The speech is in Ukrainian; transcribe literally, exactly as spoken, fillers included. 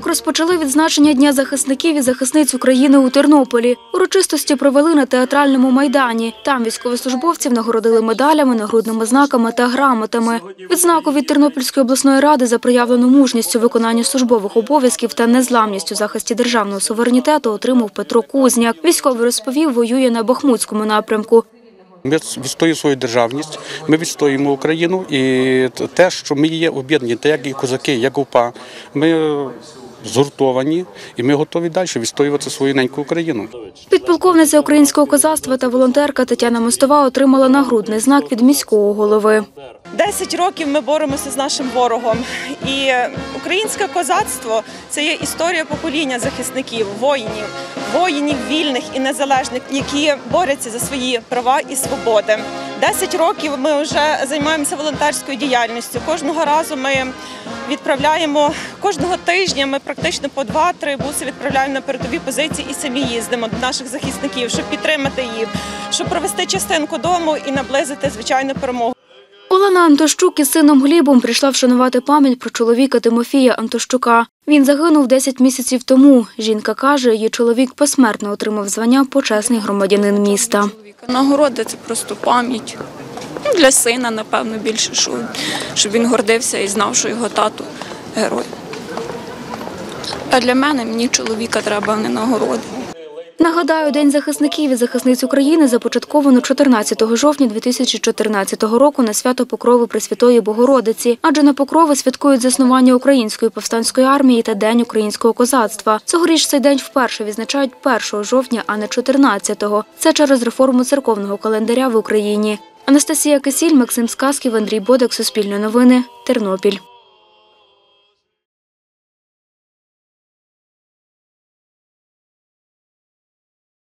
Так розпочали відзначення Дня захисників і захисниць України у Тернополі. Урочистості провели на театральному майдані. Там військовослужбовців нагородили медалями, нагрудними знаками та грамотами. Відзнаку від Тернопільської обласної ради за проявлену мужність у виконанні службових обов'язків та незламність у захисті державного суверенітету отримав Петро Кузняк. Військовий розповів, воює на Бахмутському напрямку. Ми відстоюємо свою державність, ми відстоюємо Україну і те, що ми є об'єднані, так як і козаки, як УПА, ми згуртовані і ми готові далі відстоювати свою неньку Україну. Підполковниця українського козацтва та волонтерка Тетяна Мостова отримала нагрудний знак від міського голови. Десять років ми боремося з нашим ворогом, і українське козацтво – це є історія покоління захисників, воїнів, воїнів вільних і незалежних, які борються за свої права і свободи. Десять років ми вже займаємося волонтерською діяльністю. Кожного разу ми відправляємо, кожного тижня ми практично по два-три буси відправляємо на передові позиції і самі їздимо до наших захисників, щоб підтримати їх, щоб провести частинку дому і наблизити звичайну перемогу. Олена Антощук із сином Глібом прийшла вшанувати пам'ять про чоловіка Тимофія Антощука. Він загинув десять місяців тому. Жінка каже, її чоловік посмертно отримав звання «Почесний громадянин міста». Нагорода – це просто пам'ять. Для сина, напевно, більше, щоб він гордився і знав, що його тато – герой. А для мене, мені чоловіка треба, а не нагороди. Нагадаю, День захисників і захисниць України започатковано чотирнадцятого жовтня дві тисячі чотирнадцятого року на свято Покрови Пресвятої Богородиці. Адже на Покрови святкують заснування Української повстанської армії та День українського козацтва. Цьогоріч цей день вперше відзначають першого жовтня, а не чотирнадцятого. Це через реформу церковного календаря в Україні. Анастасія Кисіль, Максим Сказків, Андрій Бодак, Суспільне новини, Тернопіль.